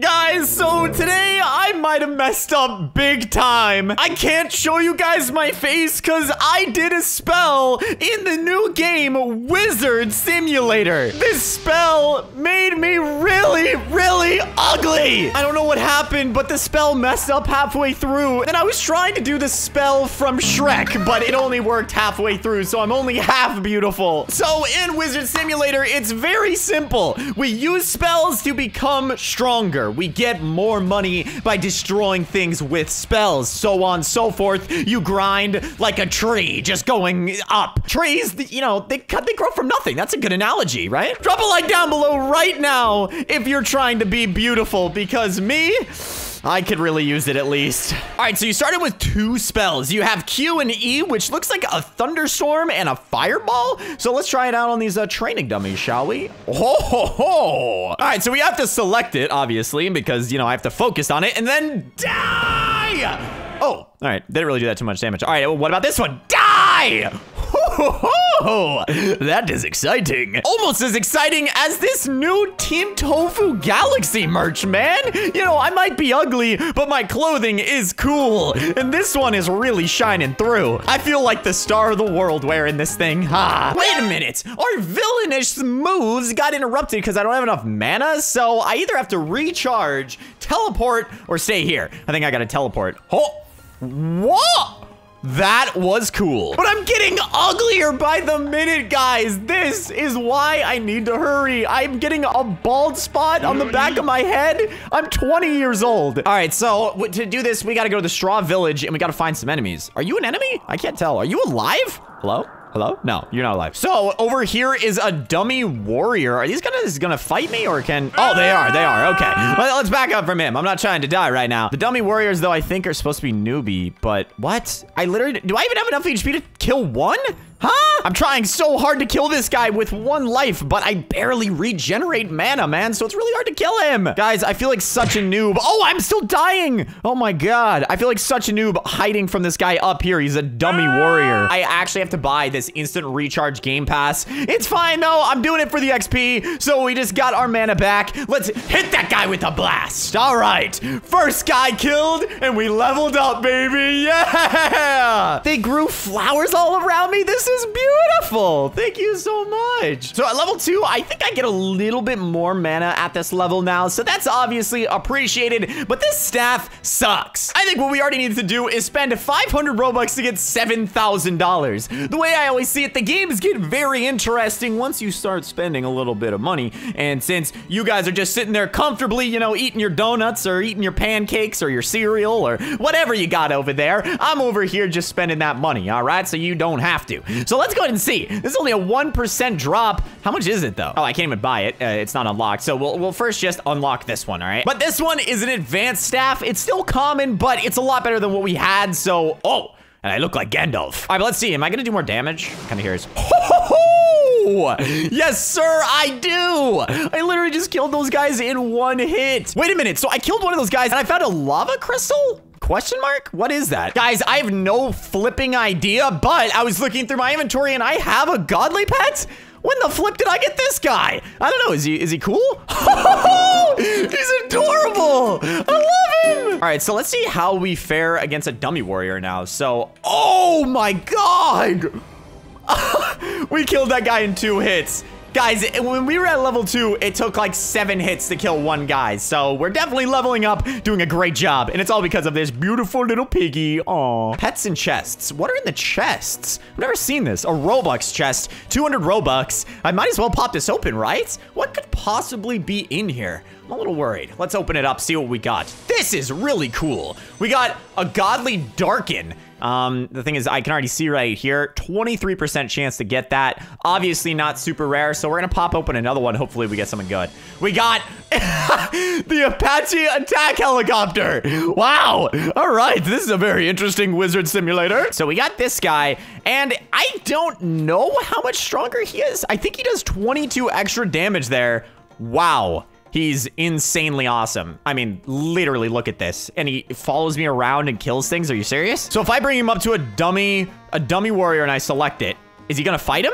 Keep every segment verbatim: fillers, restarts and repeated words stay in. Guys, so today I might have messed up big time. I can't show you guys my face because I did a spell in the new game, Wizard Simulator. This spell made me really, really ugly. I don't know what happened, but the spell messed up halfway through. And I was trying to do the spell from Shrek, but it only worked halfway through, so I'm only half beautiful. So in Wizard Simulator, it's very simple. We use spells to become stronger. We get more money by destroying things with spells, so on so forth. You grind like a tree, just going up. Trees, you know, they cut, they grow from nothing. That's a good analogy, right? Drop a like down below right now if you're trying to be beautiful, because me, I could really use it at least. All right, so you started with two spells. You have Q and E, which looks like a thunderstorm and a fireball. So let's try it out on these uh, training dummies, shall we? Ho, ho, ho. All right, so we have to select it, obviously, because, you know, I have to focus on it and then die. Oh, all right. Didn't really do that too much damage. All right, well, what about this one? Die. Oh, that is exciting. Almost as exciting as this new Team Tofu Galaxy merch, man. You know, I might be ugly, but my clothing is cool. And this one is really shining through. I feel like the star of the world wearing this thing. Ha. Wait a minute. Our villainous moves got interrupted because I don't have enough mana. So I either have to recharge, teleport, or stay here. I think I got to teleport. Oh, whoa. That was cool. But I'm getting uglier by the minute, guys. This is why I need to hurry. I'm getting a bald spot on the back of my head. I'm twenty years old. All right, so to do this, we got to go to the Straw Village and we got to find some enemies. Are you an enemy? I can't tell. Are you alive? Hello? Hello? No, you're not alive. So over here is a dummy warrior. Are these guys gonna fight me or can... Oh, they are. They are. Okay. Let's back up from him. I'm not trying to die right now. The dummy warriors, though, I think are supposed to be newbie, but what? I literally... Do I even have enough H P to kill one? Huh? I'm trying so hard to kill this guy with one life, but I barely regenerate mana, man, so it's really hard to kill him. Guys, I feel like such a noob. Oh, I'm still dying. Oh my God. I feel like such a noob hiding from this guy up here. He's a dummy warrior. I actually have to buy this instant recharge game pass. It's fine though. I'm doing it for the X P, so we just got our mana back. Let's hit that guy with a blast. All right. First guy killed, and we leveled up, baby. Yeah. They grew flowers all around me. This is beautiful. Thank you so much. So at level two, I think I get a little bit more mana at this level now. So that's obviously appreciated, but this staff sucks. I think what we already need to do is spend five hundred Robux to get seven thousand dollars. The way I always see it, the games get very interesting once you start spending a little bit of money. And since you guys are just sitting there comfortably, you know, eating your donuts or eating your pancakes or your cereal or whatever you got over there, I'm over here just spending that money, all right? So you don't have to. So let's go ahead and see. This is only a one percent drop. How much is it, though? Oh, I can't even buy it. Uh, it's not unlocked. So we'll, we'll first just unlock this one, all right? But this one is an advanced staff. It's still common, but it's a lot better than what we had. So, oh, and I look like Gandalf. All right, but let's see. Am I going to do more damage? Kind of here is... Yes, sir, I do. I literally just killed those guys in one hit. Wait a minute. So I killed one of those guys, and I found a lava crystal? Question mark? What is that? Guys, I have no flipping idea, but I was looking through my inventory and I have a godly pet? When the flip did I get this guy? I don't know. Is he is he cool? He's adorable. I love him. All right, so let's see how we fare against a dummy warrior now. So, oh my God. We killed that guy in two hits. Guys, when we were at level two, it took like seven hits to kill one guy. So we're definitely leveling up, doing a great job. And it's all because of this beautiful little piggy. Aw. Pets and chests. What are in the chests? I've never seen this. A Robux chest. two hundred Robux. I might as well pop this open, right? What could possibly be in here? I'm a little worried. Let's open it up, see what we got. This is really cool. We got a godly darken. Um, the thing is, I can already see right here, twenty-three percent chance to get that. Obviously not super rare, so we're gonna pop open another one. Hopefully we get something good. We got the Apache attack helicopter. Wow, all right, this is a very interesting Wizard Simulator. So we got this guy, and I don't know how much stronger he is. I think he does twenty-two extra damage there. Wow. He's insanely awesome. I mean, literally, look at this. And he follows me around and kills things. Are you serious? So if I bring him up to a dummy, a dummy warrior and I select it, is he gonna fight him?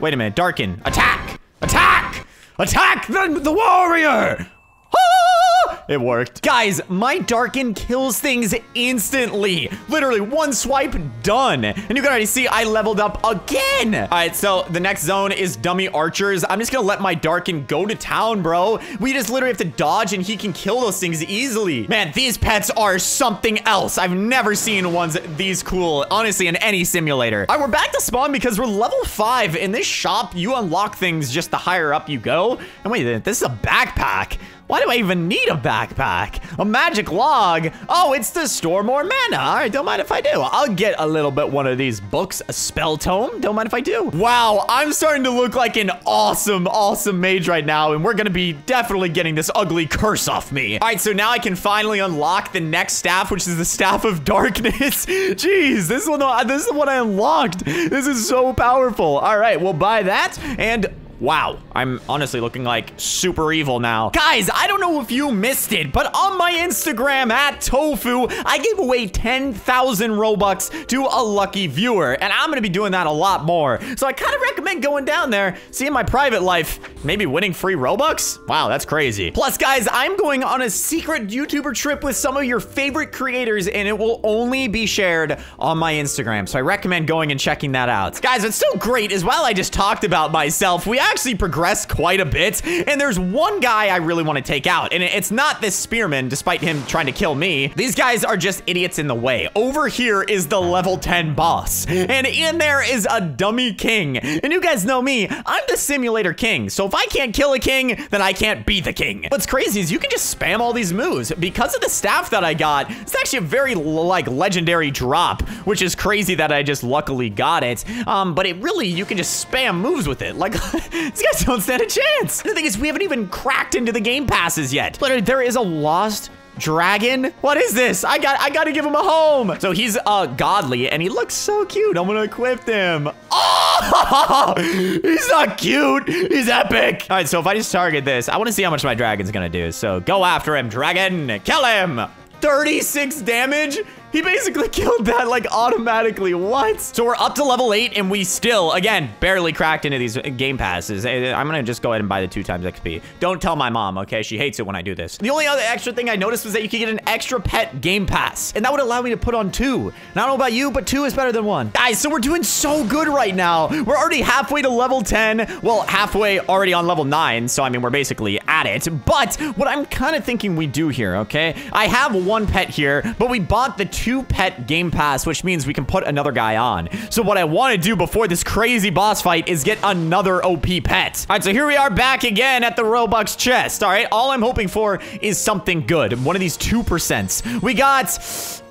Wait a minute, darken, attack, attack, attack the, the warrior. Ah! It worked. Guys, my Darken kills things instantly. Literally, one swipe, done. And you can already see I leveled up again. All right, so the next zone is Dummy Archers. I'm just gonna let my Darken go to town, bro. We just literally have to dodge, and he can kill those things easily. Man, these pets are something else. I've never seen ones these cool, honestly, in any simulator. All right, we're back to spawn because we're level five. In this shop, you unlock things just the higher up you go. And wait a minute, this is a backpack. Why do I even need a backpack? A magic log? Oh, it's to store more mana. All right, don't mind if I do. I'll get a little bit one of these books. A spell tome? Don't mind if I do. Wow, I'm starting to look like an awesome, awesome mage right now, and we're gonna be definitely getting this ugly curse off me. All right, so now I can finally unlock the next staff, which is the Staff of Darkness. Jeez, this one, this is the one I unlocked. This is so powerful. All right, we'll buy that, and... wow, I'm honestly looking like super evil now. Guys, I don't know if you missed it, but on my Instagram at Tofuu, I gave away ten thousand Robux to a lucky viewer, and I'm gonna be doing that a lot more. So I kind of recommend going down there, seeing my private life, maybe winning free Robux? Wow, that's crazy. Plus, guys, I'm going on a secret YouTuber trip with some of your favorite creators, and it will only be shared on my Instagram. So I recommend going and checking that out. Guys, what's so great is while I just talked about myself, we actually progressed quite a bit, and there's one guy I really want to take out, and it's not this spearman, despite him trying to kill me. These guys are just idiots in the way. Over here is the level ten boss, and in there is a dummy king, and you guys know me, I'm the simulator king, so if I can't kill a king, then I can't be the king. What's crazy is you can just spam all these moves. Because of the staff that I got, it's actually a very, like, legendary drop, which is crazy that I just luckily got it, um, but it really, you can just spam moves with it, like... These guys don't stand a chance. The thing is, we haven't even cracked into the game passes yet. But there is a lost dragon. What is this? I got I gotta give him a home. So he's uh godly, and he looks so cute. I'm gonna equip him. Oh, he's not cute. He's epic. All right, so if I just target this, I want to see how much my dragon's gonna do. So go after him, dragon. Kill him. thirty-six damage. He basically killed that, like, automatically. What? So we're up to level eight, and we still, again, barely cracked into these game passes. I'm gonna just go ahead and buy the two times X P. Don't tell my mom, okay? She hates it when I do this. The only other extra thing I noticed was that you could get an extra pet game pass, and that would allow me to put on two. And I don't know about you, but two is better than one. Guys, so we're doing so good right now. We're already halfway to level ten. Well, halfway already on level nine, so, I mean, we're basically at it. But what I'm kind of thinking we do here, okay? I have one pet here, but we bought the two Two pet game pass, which means we can put another guy on. So what I want to do before this crazy boss fight is get another O P pet. All right, so here we are back again at the Robux chest. All right, all I'm hoping for is something good. One of these two percents. We got,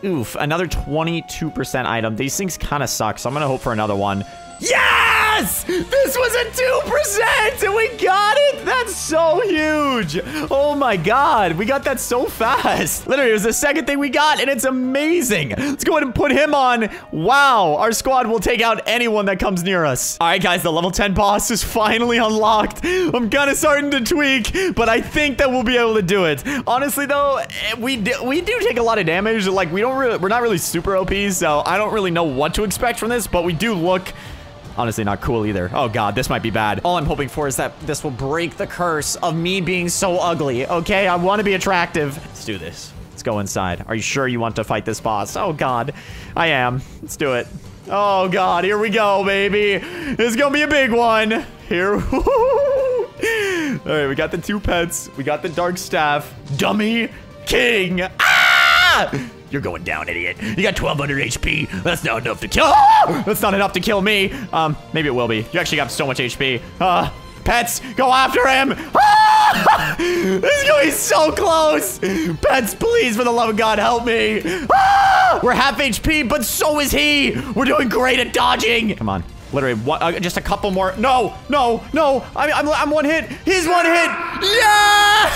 oof, another twenty-two percent item. These things kind of suck, so I'm going to hope for another one. Yes! This was a two percent, and we got it! That's so huge! Oh my god, we got that so fast. Literally, it was the second thing we got, and it's amazing. Let's go ahead and put him on. Wow, our squad will take out anyone that comes near us. All right, guys, the level ten boss is finally unlocked. I'm kind of starting to tweak, but I think that we'll be able to do it. Honestly, though, we do, we do take a lot of damage. Like, we don't really, we're not really super O P, so I don't really know what to expect from this, but we do look... honestly, not cool either. Oh god, this might be bad. All I'm hoping for is that this will break the curse of me being so ugly, okay? I want to be attractive. Let's do this. Let's go inside. Are you sure you want to fight this boss? Oh god, I am. Let's do it. Oh god, here we go, baby. This is gonna be a big one. Here. All right, we got the two pets. We got the dark staff. Dummy king. Ah! You're going down, idiot. You got twelve hundred H P. That's not enough to kill. Ah! That's not enough to kill me. Um, maybe it will be. You actually got so much H P. Uh, pets, go after him. Ah! This is going so close. Pets, please, for the love of God, help me. Ah! We're half H P, but so is he. We're doing great at dodging. Come on. Literally, what, uh, just a couple more. No, no, no. I'm, I'm, I'm one hit. He's one hit. Yes!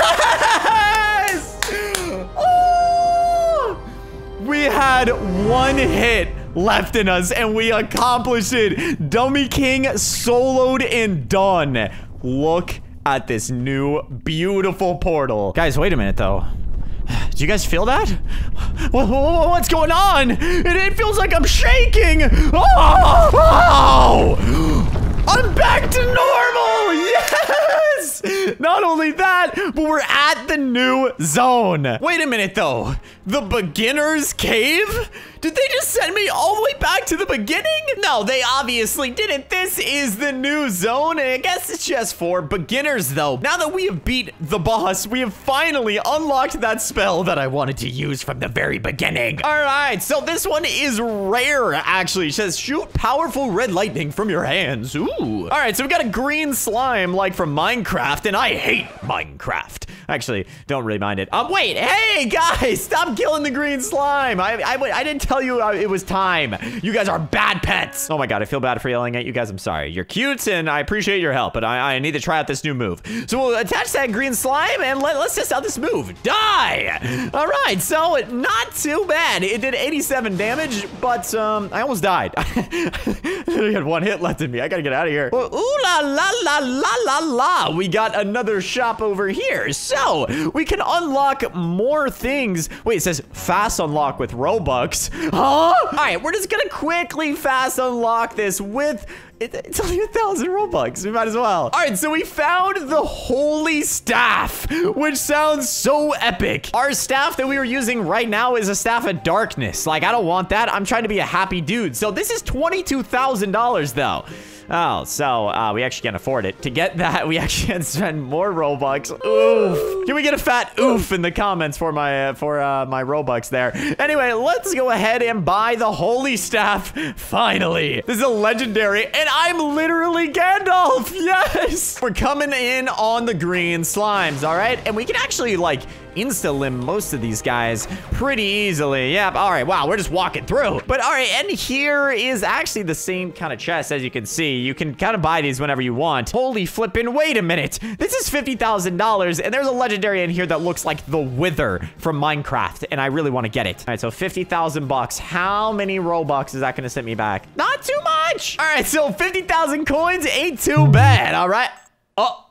Oh! We had one hit left in us, and we accomplished it. Dummy King soloed and done. Look at this new beautiful portal. Guys, wait a minute, though. Do you guys feel that? What's going on? It feels like I'm shaking. Oh! Oh! I'm back to normal! Yes! Yes! Not only that, but we're at the new zone. Wait a minute, though. The beginner's cave? Did they just send me all the way back to the beginning? No, they obviously didn't. This is the new zone, and I guess it's just for beginners, though. Now that we have beat the boss, we have finally unlocked that spell that I wanted to use from the very beginning. All right, so this one is rare, actually. It says, shoot powerful red lightning from your hands. Ooh. All right, so we got a green slime, like from Minecraft, and I hate Minecraft. Actually, don't really mind it. Um, wait, hey, guys, stop killing the green slime. I, I, I didn't tell you uh, it was time. You guys are bad pets. Oh my God, I feel bad for yelling at you guys. I'm sorry. You're cute, and I appreciate your help, but I, I need to try out this new move. So we'll attach that green slime, and let, let's test out this move. Die! All right, so not too bad. It did eighty-seven damage, but um, I almost died. I literally had one hit left in me. I gotta get out of here. Well, ooh la la la la la la. We got another shop over here. So No, we can unlock more things. Wait, it says fast unlock with Robux. Huh? All right, we're just gonna quickly fast unlock this with... It's only a thousand Robux. We might as well. All right, so we found the holy staff, which sounds so epic. Our staff that we were using right now is a staff of darkness. Like, I don't want that. I'm trying to be a happy dude. So this is twenty-two thousand dollars, though. Oh, so uh, we actually can't afford it. To get that, we actually can spend more Robux. Oof. Can we get a fat oof in the comments for my uh, for uh, my Robux there? Anyway, let's go ahead and buy the holy staff. Finally. This is a legendary, and I'm literally Gandalf. Yes. We're coming in on the green slimes, all right? And we can actually, like... insta-limb most of these guys pretty easily. Yep. All right. Wow. We're just walking through. But all right. And here is actually the same kind of chest, as you can see. You can kind of buy these whenever you want. Holy flippin'. Wait a minute. This is fifty thousand dollars. And there's a legendary in here that looks like the Wither from Minecraft. And I really want to get it. All right. So fifty thousand bucks. How many Robux is that going to send me back? Not too much. All right. So fifty thousand coins ain't too bad. All right. Oh.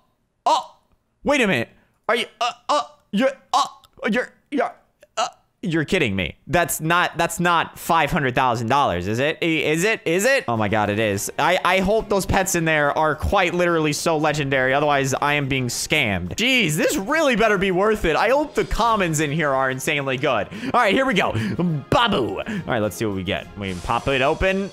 Oh. Wait a minute. Are you... Uh, uh. You're, uh, you're, you're, uh, you're kidding me. That's not, that's not five hundred thousand dollars, is it? Is it, is it? Oh my God, it is. I, I hope those pets in there are quite literally so legendary. Otherwise, I am being scammed. Jeez, this really better be worth it. I hope the commons in here are insanely good. All right, here we go. Babu. All right, let's see what we get. We pop it open.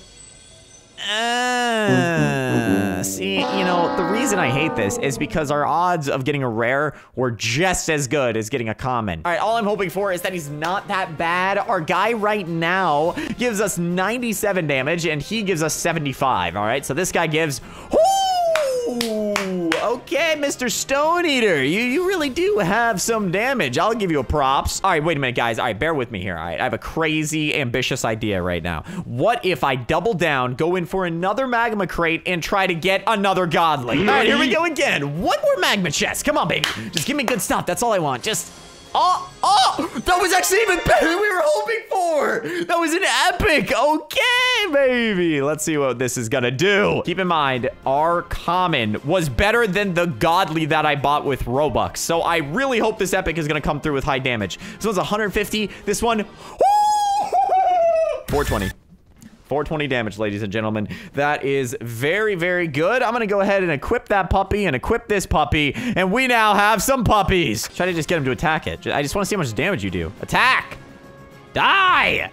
Uh, see, you know, the reason I hate this is because our odds of getting a rare were just as good as getting a common. All right, all I'm hoping for is that he's not that bad. Our guy right now gives us ninety-seven damage, and he gives us seventy-five, all right? So this guy gives... Ooh, okay, Mister Stone Eater, you, you really do have some damage. I'll give you a props. All right, wait a minute, guys. All right, bear with me here. All right, I have a crazy, ambitious idea right now. What if I double down, go in for another magma crate, and try to get another godly? All right, here we go again. One more magma chest. Come on, baby. Just give me good stuff. That's all I want. Just... Oh, oh, that was actually even better than we were hoping for. That was an epic. Okay, baby. Let's see what this is gonna do. Keep in mind, our common was better than the godly that I bought with Robux. So I really hope this epic is gonna come through with high damage. This one's one hundred fifty. This one, four twenty. four twenty damage, ladies and gentlemen. That is very, very good. I'm gonna go ahead and equip that puppy and equip this puppy, and we now have some puppies. Try to just get him to attack it. I just wanna see how much damage you do. Attack! Die!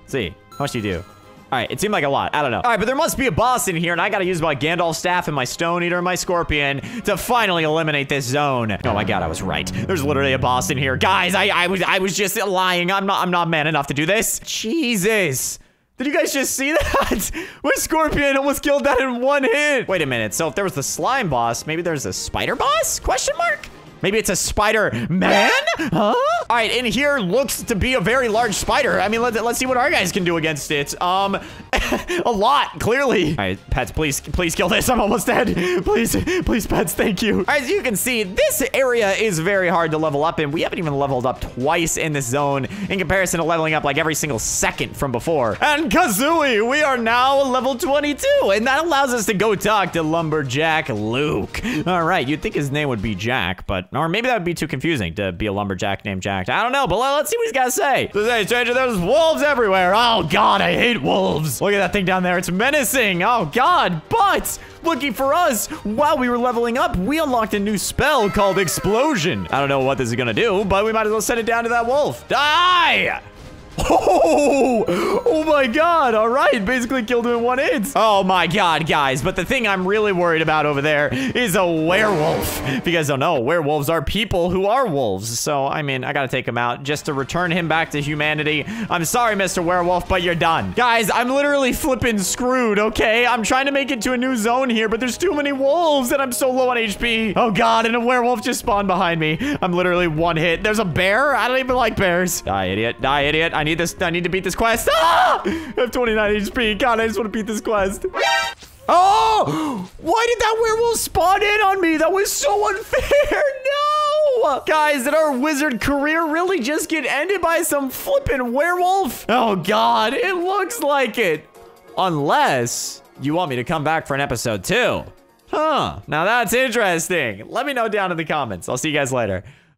Let's see, how much do you do? All right, it seemed like a lot. I don't know. All right, but there must be a boss in here, and I gotta use my Gandalf staff and my Stone Eater and my Scorpion to finally eliminate this zone. Oh my God, I was right. There's literally a boss in here. Guys, I, I was I was just lying. I'm not I'm not man enough to do this. Jesus. Did you guys just see that? My Scorpion almost killed that in one hit. Wait a minute. So if there was the slime boss, maybe there's a spider boss? Question mark? Maybe it's a spider man? Huh? All right, in here looks to be a very large spider. I mean, let's, let's see what our guys can do against it. Um, a lot, clearly. All right, pets, please, please kill this. I'm almost dead. Please, please, pets, thank you. All right, as you can see, this area is very hard to level up in. We haven't even leveled up twice in this zone in comparison to leveling up like every single second from before. And Kazooie, we are now level twenty-two, and that allows us to go talk to Lumberjack Luke. All right, you'd think his name would be Jack, but... Or maybe that would be too confusing to be a lumberjack named Jack. fact. I don't know, but let's see what he's got to say. So, hey, stranger, there's wolves everywhere. Oh, God, I hate wolves. Look at that thing down there. It's menacing. Oh, God, but... Looking for us, while we were leveling up, we unlocked a new spell called Explosion. I don't know what this is gonna do, but we might as well send it down to that wolf. Die! Oh, oh my God. All right, basically killed him in one hit. Oh my God, guys. But the thing I'm really worried about over there is a werewolf. If you guys don't know, werewolves are people who are wolves. So, I mean, I gotta take him out just to return him back to humanity. I'm sorry, Mister Werewolf, but you're done. Guys, I'm literally flipping screwed, okay? I'm trying to make it to a new zone here, but there's too many wolves and I'm so low on H P. Oh God, and a werewolf just spawned behind me. I'm literally one hit. There's a bear? I don't even like bears. Die, idiot. Die, idiot. I I need this. I need to beat this quest. Ah! I have twenty-nine H P. God, I just want to beat this quest. Oh! Why did that werewolf spawn in on me? That was so unfair. No! Guys, did our wizard career really just get ended by some flippin' werewolf? Oh, God. It looks like it. Unless you want me to come back for an episode two. Huh. Now that's interesting. Let me know down in the comments. I'll see you guys later.